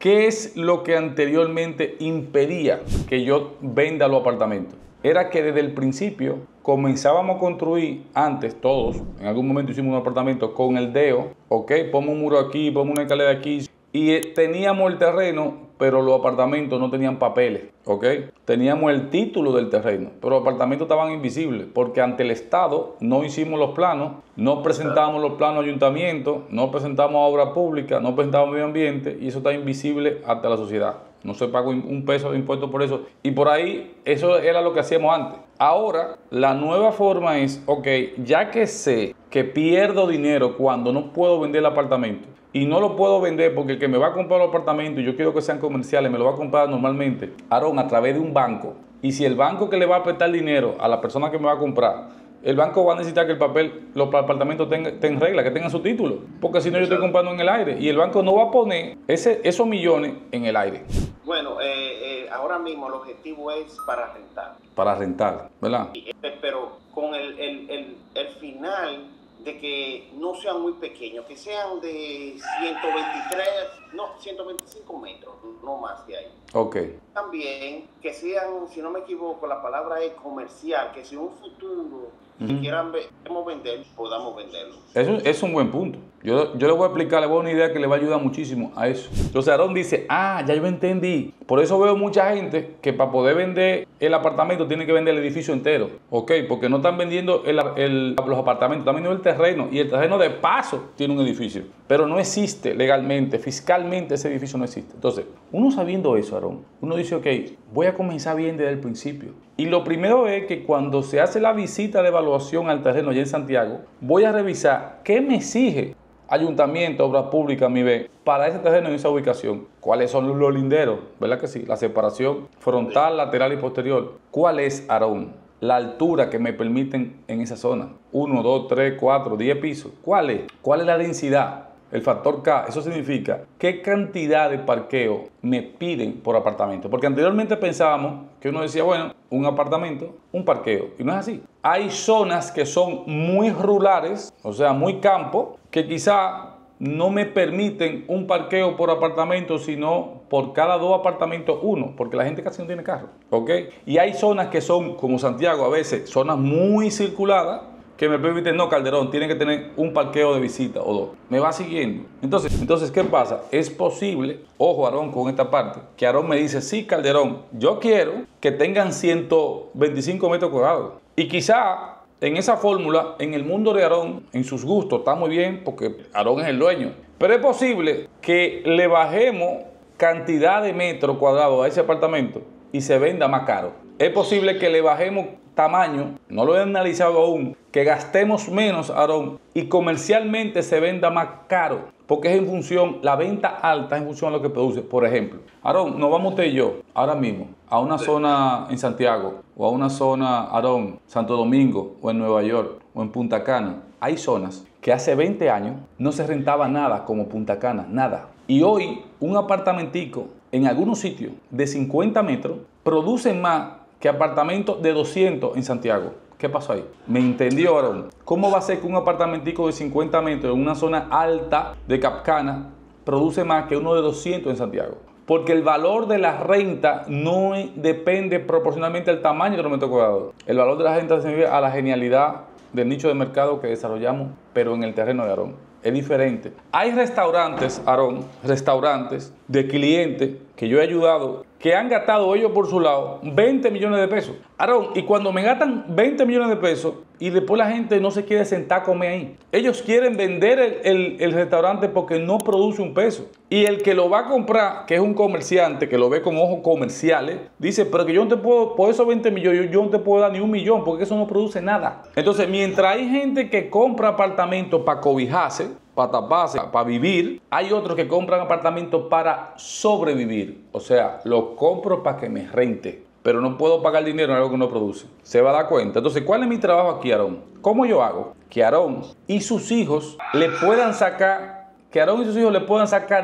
¿Qué es lo que anteriormente impedía que yo venda los apartamentos? Era que desde el principio comenzábamos a construir, antes todos, en algún momento hicimos un apartamento con el deo, ok, pongo un muro aquí, pongo una escalera aquí, y teníamos el terreno, pero los apartamentos no tenían papeles, ok, teníamos el título del terreno, pero los apartamentos estaban invisibles, porque ante el Estado no hicimos los planos, no presentamos los planos a ayuntamiento, no presentamos a obra pública, no presentamos medio ambiente, y eso está invisible ante la sociedad. No se pagó un peso de impuesto por eso. Y por ahí, eso era lo que hacíamos antes. Ahora, la nueva forma es, ok, ya que sé que pierdo dinero cuando no puedo vender el apartamento, y no lo puedo vender porque el que me va a comprar el apartamento, y yo quiero que sean comerciales, me lo va a comprar normalmente, Aarón, a través de un banco. Y si el banco que le va a prestar dinero a la persona que me va a comprar, el banco va a necesitar que el papel, los apartamentos estén en regla, que tengan su título, porque si no yo estoy comprando en el aire y el banco no va a poner esos millones en el aire. Bueno, ahora mismo el objetivo es para rentar. Para rentar, ¿verdad? Pero con el final de que no sean muy pequeños, que sean de 123, no, 125 metros, no más de ahí. Ok. También que sean, si no me equivoco, la palabra es comercial, que si en un futuro queramos vender, podamos venderlo. Eso es un buen punto. Yo le voy a explicar, le voy a dar una idea que le va a ayudar muchísimo a eso. Entonces Aarón dice, ah, ya yo entendí. Por eso veo mucha gente que para poder vender el apartamento tiene que vender el edificio entero. Ok, porque no están vendiendo los apartamentos, están vendiendo el terreno. Y el terreno de paso tiene un edificio. Pero no existe legalmente, fiscalmente ese edificio no existe. Entonces, uno sabiendo eso, Aarón, uno dice, ok, voy a comenzar bien desde el principio. Y lo primero es que cuando se hace la visita de evaluación al terreno allá en Santiago, voy a revisar qué me exige ayuntamiento, obras públicas, mi bien, para ese terreno en esa ubicación. ¿Cuáles son los linderos? ¿Verdad que sí? La separación frontal, lateral y posterior. ¿Cuál es, Aarón, la altura que me permiten en esa zona? 1, 2, 3, 4, 10 pisos. ¿Cuál es? ¿Cuál es la densidad? El factor K, eso significa qué cantidad de parqueo me piden por apartamento. Porque anteriormente pensábamos que uno decía, bueno, un apartamento, un parqueo. Y no es así. Hay zonas que son muy rurales, o sea, muy campo, que quizá no me permiten un parqueo por apartamento, sino por cada dos apartamentos uno, porque la gente casi no tiene carro, ¿ok? Y hay zonas que son, como Santiago a veces, zonas muy circuladas, que me permiten, no, Calderón, tiene que tener un parqueo de visita o dos. Me va siguiendo. Entonces, ¿qué pasa? Es posible, ojo, Aarón, con esta parte, que Aarón me dice, sí, Calderón, yo quiero que tengan 125 metros cuadrados. Y quizá en esa fórmula, en el mundo de Aarón, en sus gustos, está muy bien, porque Aarón es el dueño. Pero es posible que le bajemos cantidad de metros cuadrados a ese apartamento y se venda más caro. Es posible que le bajemos tamaño, no lo he analizado aún, que gastemos menos, Aarón, y comercialmente se venda más caro, porque es en función, la venta alta es en función de lo que produce. Por ejemplo, Aarón, nos vamos usted y yo ahora mismo a una zona en Santiago, o a una zona, Aarón, Santo Domingo, o en Nueva York, o en Punta Cana. Hay zonas que hace 20 años no se rentaba nada como Punta Cana, nada. Y hoy, un apartamentico en algunos sitios de 50 metros produce más que apartamento de 200 en Santiago. ¿Qué pasó ahí? ¿Me entendió, Aarón? ¿Cómo va a ser que un apartamentico de 50 metros en una zona alta de Capcana produce más que uno de 200 en Santiago? Porque el valor de la renta no depende proporcionalmente al tamaño del metro cuadrado. El valor de la renta se debe a la genialidad del nicho de mercado que desarrollamos, pero en el terreno de Aarón. Es diferente. Hay restaurantes, Aarón, restaurantes de clientes que yo he ayudado, que han gastado ellos por su lado 20 millones de pesos. Aarón, y cuando me gastan 20 millones de pesos y después la gente no se quiere sentar a comer ahí. Ellos quieren vender el restaurante porque no produce un peso. Y el que lo va a comprar, que es un comerciante, que lo ve con ojos comerciales, dice, pero que yo no te puedo, por esos 20 millones, yo no te puedo dar ni un millón, porque eso no produce nada. Entonces, mientras hay gente que compra apartamentos para cobijarse, para taparse, para vivir, hay otros que compran apartamentos para sobrevivir. O sea, lo compro para que me rente, pero no puedo pagar dinero en algo que no produce. Se va a dar cuenta. Entonces, ¿cuál es mi trabajo aquí, Aarón? ¿Cómo yo hago que Aarón y sus hijos le puedan sacar,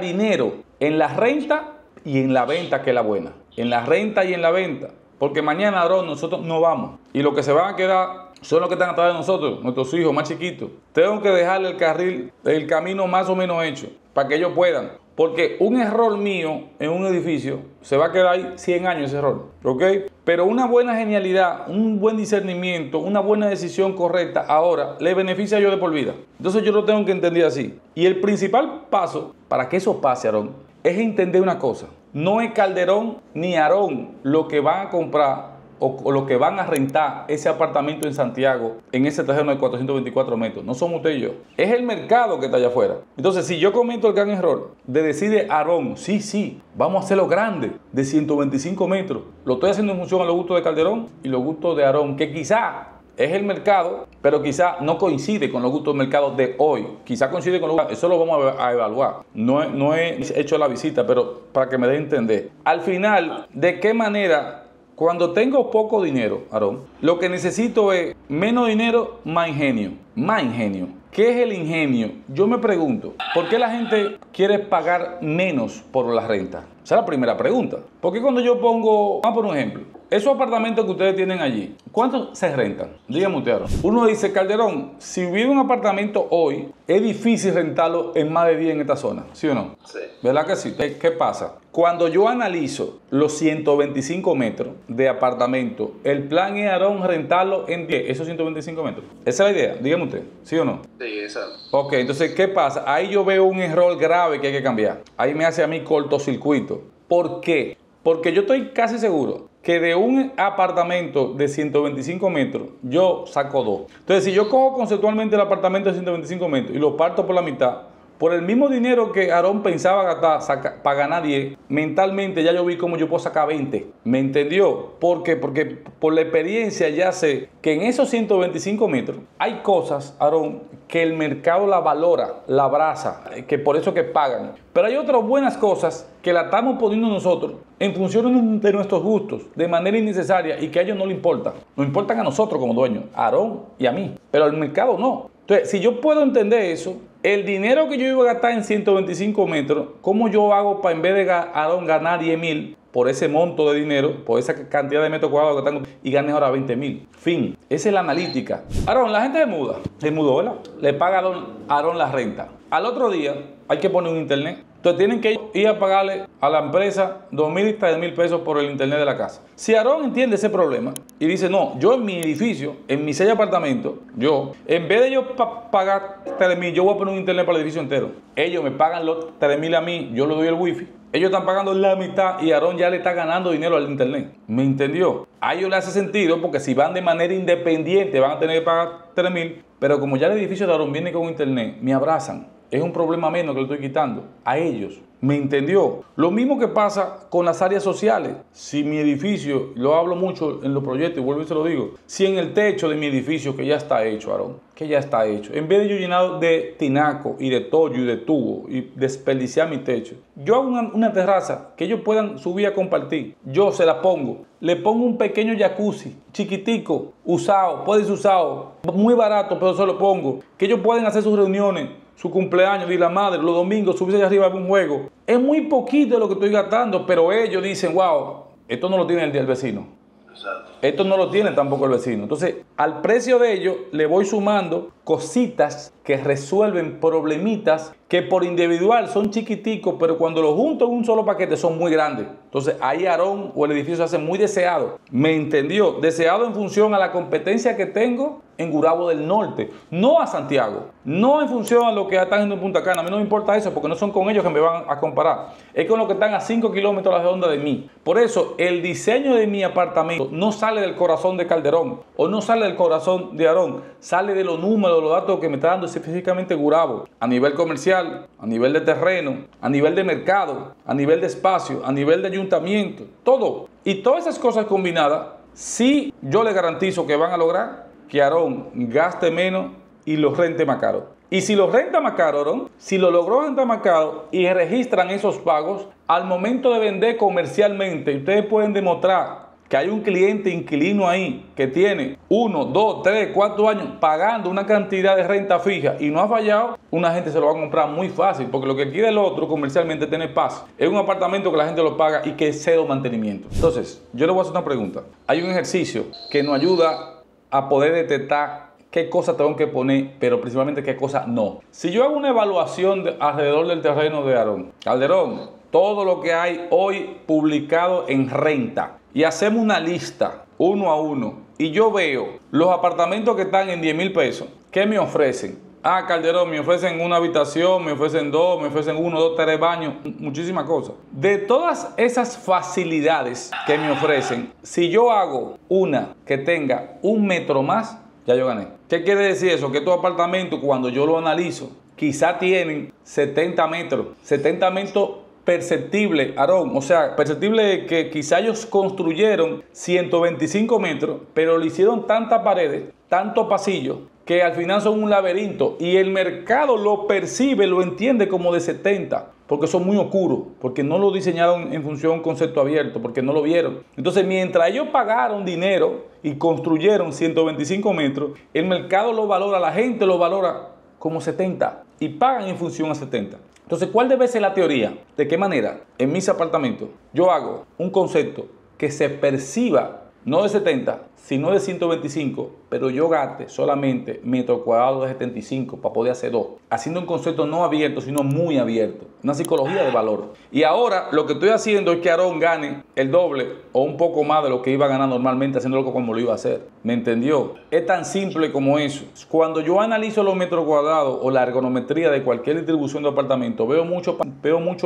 dinero en la renta y en la venta, que es la buena? En la renta y en la venta. Porque mañana, Aarón, nosotros no vamos. Y lo que se van a quedar son los que están atrás de nosotros, nuestros hijos más chiquitos. Tengo que dejarle el camino más o menos hecho para que ellos puedan. Porque un error mío en un edificio se va a quedar ahí 100 años ese error, ¿ok? Pero una buena genialidad, un buen discernimiento, una buena decisión correcta ahora le beneficia a yo de por vida. Entonces yo lo tengo que entender así. Y el principal paso para que eso pase, Aarón, es entender una cosa. No es Calderón ni Aarón lo que van a comprar o lo que van a rentar ese apartamento en Santiago, en ese terreno de 424 metros. No somos usted y yo. Es el mercado que está allá afuera. Entonces, si yo cometo el gran error de decirle a Aarón, sí, vamos a hacerlo grande, de 125 metros, lo estoy haciendo en función a los gustos de Calderón y los gustos de Aarón, que quizá es el mercado, pero quizá no coincide con los gustos del mercado de hoy. Quizá coincide con los gustos. Eso lo vamos a evaluar. No he hecho la visita, pero para que me dé entender. Al final, ¿de qué manera? Cuando tengo poco dinero, Aarón, lo que necesito es menos dinero, más ingenio. Más ingenio. ¿Qué es el ingenio? Yo me pregunto, ¿por qué la gente quiere pagar menos por la renta? Esa es la primera pregunta. Porque cuando yo pongo, vamos por un ejemplo, esos apartamentos que ustedes tienen allí, ¿cuántos se rentan? Dígame usted, Aarón. Uno dice, Calderón, si vive un apartamento hoy, es difícil rentarlo en más de 10 en esta zona. ¿Sí o no? Sí. ¿Verdad que sí? ¿Qué pasa? Cuando yo analizo los 125 metros de apartamento, el plan es, Aarón, rentarlo en 10, esos 125 metros. Esa es la idea, dígame usted, ¿sí o no? Sí, exacto. Ok, entonces, ¿qué pasa? Ahí yo veo un error grave que hay que cambiar. Ahí me hace a mí cortocircuito. ¿Por qué? Porque yo estoy casi seguro que de un apartamento de 125 metros, yo saco dos. Entonces, si yo cojo conceptualmente el apartamento de 125 metros y lo parto por la mitad, por el mismo dinero que Aarón pensaba gastar para ganar 10, mentalmente ya yo vi cómo yo puedo sacar 20. ¿Me entendió? ¿Por qué? Porque por la experiencia ya sé que en esos 125 metros hay cosas, Aarón, que el mercado la valora, la abraza, que por eso que pagan. Pero hay otras buenas cosas que la estamos poniendo nosotros en función de nuestros gustos, de manera innecesaria y que a ellos no les importa. Nos importan a nosotros como dueños, a Aarón y a mí, pero al mercado no. Entonces, si yo puedo entender eso, el dinero que yo iba a gastar en 125 metros, ¿cómo yo hago para en vez de Aarón ganar 10.000 por ese monto de dinero, por esa cantidad de metros cuadrados que tengo y ganes ahora 20.000? Fin. Esa es la analítica. Aarón, la gente se muda. Se mudó, ¿verdad? Le paga a Aarón la renta. Al otro día hay que poner un internet. Entonces tienen que ir a pagarle a la empresa 2.000 y 3.000 pesos por el internet de la casa. Si Aarón entiende ese problema y dice, no, yo en mi edificio, en mis 6 apartamentos, yo, en vez de yo pagar 3.000, yo voy a poner un internet para el edificio entero. Ellos me pagan los 3.000 a mí, yo le doy el wifi. Ellos están pagando la mitad y Aarón ya le está ganando dinero al internet. ¿Me entendió? A ellos le hace sentido porque si van de manera independiente van a tener que pagar 3.000, pero como ya el edificio de Aarón viene con internet, me abrazan. Es un problema menos que le estoy quitando a ellos. ¿Me entendió? Lo mismo que pasa con las áreas sociales. Si mi edificio, lo hablo mucho en los proyectos, y vuelvo y se lo digo, si en el techo de mi edificio, que ya está hecho, Aarón, que ya está hecho, en vez de yo llenar de tinaco y de tollo y de tubo y desperdiciar mi techo, yo hago una terraza que ellos puedan subir a compartir. Yo se la pongo. Le pongo un pequeño jacuzzi, chiquitico, usado, puede ser usado, muy barato, pero se lo pongo. Que ellos pueden hacer sus reuniones, su cumpleaños, día de la madre, los domingos, subirse allá arriba a ver un juego. Es muy poquito lo que estoy gastando, pero ellos dicen, wow, esto no lo tiene el vecino. Exacto. Esto no lo tiene tampoco el vecino. Entonces, al precio de ellos le voy sumando cositas que resuelven problemitas que por individual son chiquiticos, pero cuando los junto en un solo paquete son muy grandes. Entonces, ahí Aarón o el edificio se hace muy deseado. ¿Me entendió? Deseado en función a la competencia que tengo en Gurabo del Norte, no a Santiago, no en función a lo que están haciendo en Punta Cana. A mí no me importa eso porque no son con ellos que me van a comparar. Es con los que están a 5 kilómetros a la redonda de mí. Por eso, el diseño de mi apartamento no sale del corazón de Calderón o no sale del corazón de Aarón. Sale de los números, de los datos que me está dando específicamente Gurabo a nivel comercial, a nivel de terreno, a nivel de mercado, a nivel de espacio, a nivel de ayuntamiento, todo. Y todas esas cosas combinadas, sí yo le garantizo que van a lograr que Aarón gaste menos y los rente más caro. Y si los renta más caro, Aarón, si lo logró rentar más caro y registran esos pagos, al momento de vender comercialmente, ustedes pueden demostrar que hay un cliente inquilino ahí que tiene 1, 2, 3, 4 años pagando una cantidad de renta fija y no ha fallado, una gente se lo va a comprar muy fácil porque lo que quiere el otro comercialmente es tener paz. Es un apartamento que la gente lo paga y que es cero mantenimiento. Entonces, yo le voy a hacer una pregunta. Hay un ejercicio que nos ayuda a poder detectar qué cosa tengo que poner, pero principalmente qué cosa no. Si yo hago una evaluación alrededor del terreno de Calderón, todo lo que hay hoy publicado en renta, y hacemos una lista uno a uno, y yo veo los apartamentos que están en 10 mil pesos, ¿qué me ofrecen? Ah, Calderón, me ofrecen una habitación, me ofrecen dos, me ofrecen uno, dos, tres baños, muchísimas cosas. De todas esas facilidades que me ofrecen, si yo hago una que tenga un metro más, ya yo gané. ¿Qué quiere decir eso? Que tu apartamento, cuando yo lo analizo, quizá tienen 70 metros, 70 metros perceptible, Aarón, o sea, perceptible que quizá ellos construyeron 125 metros, pero le hicieron tantas paredes, tantos pasillos, que al final son un laberinto, y el mercado lo percibe, lo entiende como de 70, porque son muy oscuros, porque no lo diseñaron en función a un concepto abierto, porque no lo vieron. Entonces, mientras ellos pagaron dinero y construyeron 125 metros, el mercado lo valora, la gente lo valora como 70 y pagan en función a 70. Entonces, ¿cuál debe ser la teoría? ¿De qué manera en mis apartamentos yo hago un concepto que se perciba no de 70, sino de 125, pero yo gaste solamente metro cuadrado de 75 para poder hacer dos, haciendo un concepto no abierto, sino muy abierto, una psicología de valor? Y ahora lo que estoy haciendo es que Aarón gane el doble o un poco más de lo que iba a ganar normalmente haciendo algo como lo iba a hacer. ¿Me entendió? Es tan simple como eso. Cuando yo analizo los metros cuadrados o la ergonometría de cualquier distribución de apartamento, veo mucho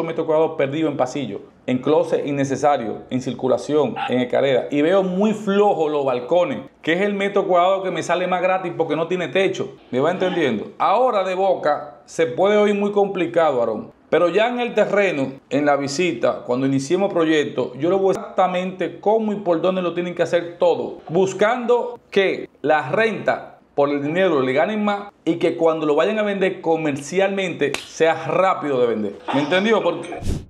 metro cuadrado perdido en pasillo, en closet innecesario, en circulación, en escalera, y veo muy flojo los balcones, que es el metro cuadrado que me sale más gratis porque no tiene techo. ¿Me va entendiendo? Ahora de boca se puede oír muy complicado, Aarón, pero ya en el terreno, en la visita, cuando iniciemos proyecto, yo le voy exactamente cómo y por dónde lo tienen que hacer todo, buscando que las rentas por el dinero le ganen más y que cuando lo vayan a vender comercialmente sea rápido de vender. ¿Me entendió? Porque